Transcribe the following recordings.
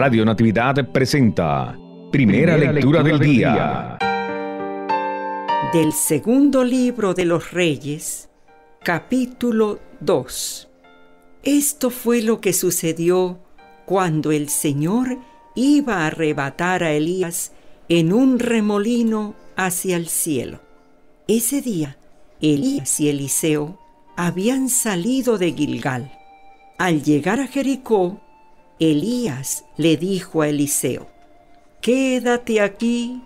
Radio Natividad presenta Primera lectura del día. Del segundo libro de los Reyes, capítulo 2. Esto fue lo que sucedió cuando el Señor iba a arrebatar a Elías en un remolino hacia el cielo. Ese día, Elías y Eliseo habían salido de Gilgal. Al llegar a Jericó, Elías le dijo a Eliseo: «Quédate aquí,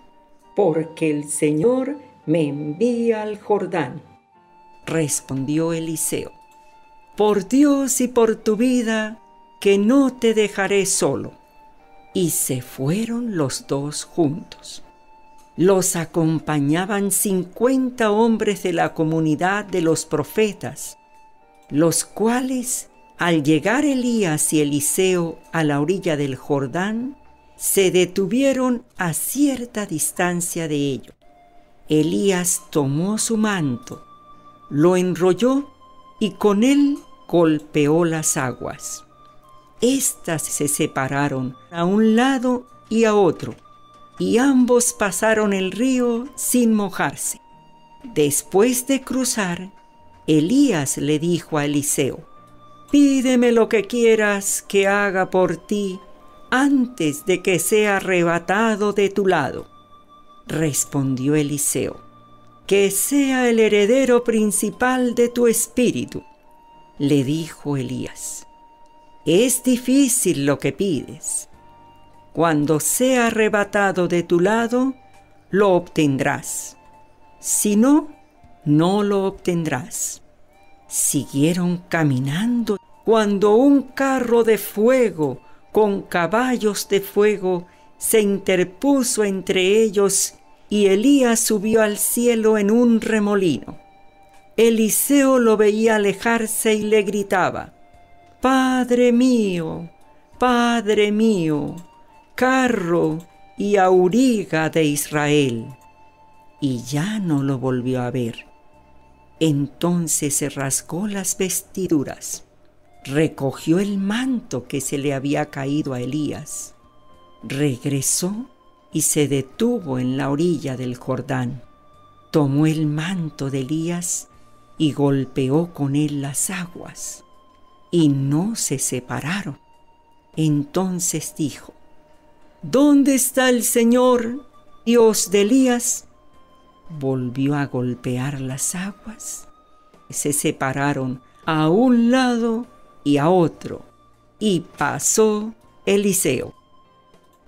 porque el Señor me envía al Jordán». Respondió Eliseo: «Por Dios y por tu vida, que no te dejaré solo». Y se fueron los dos juntos. Los acompañaban 50 hombres de la comunidad de los profetas, los cuales, al llegar Elías y Eliseo a la orilla del Jordán, se detuvieron a cierta distancia de ellos. Elías tomó su manto, lo enrolló y con él golpeó las aguas. Estas se separaron a un lado y a otro, y ambos pasaron el río sin mojarse. Después de cruzar, Elías le dijo a Eliseo: «Pídeme lo que quieras que haga por ti antes de que sea arrebatado de tu lado». Respondió Eliseo: «Que sea el heredero principal de tu espíritu». Le dijo Elías: «Es difícil lo que pides. Cuando sea arrebatado de tu lado, lo obtendrás. Si no, no lo obtendrás». Siguieron caminando cuando un carro de fuego con caballos de fuego se interpuso entre ellos y Elías subió al cielo en un remolino. Eliseo lo veía alejarse y le gritaba: «Padre mío, Padre mío, carro y auriga de Israel». Y ya no lo volvió a ver. Entonces se rasgó las vestiduras, recogió el manto que se le había caído a Elías, regresó y se detuvo en la orilla del Jordán. Tomó el manto de Elías y golpeó con él las aguas, y no se separaron. Entonces dijo: «¿Dónde está el Señor, Dios de Elías?». Volvió a golpear las aguas. Se separaron a un lado y a otro, y pasó Eliseo.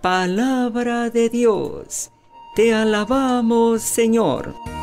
Palabra de Dios, te alabamos, Señor.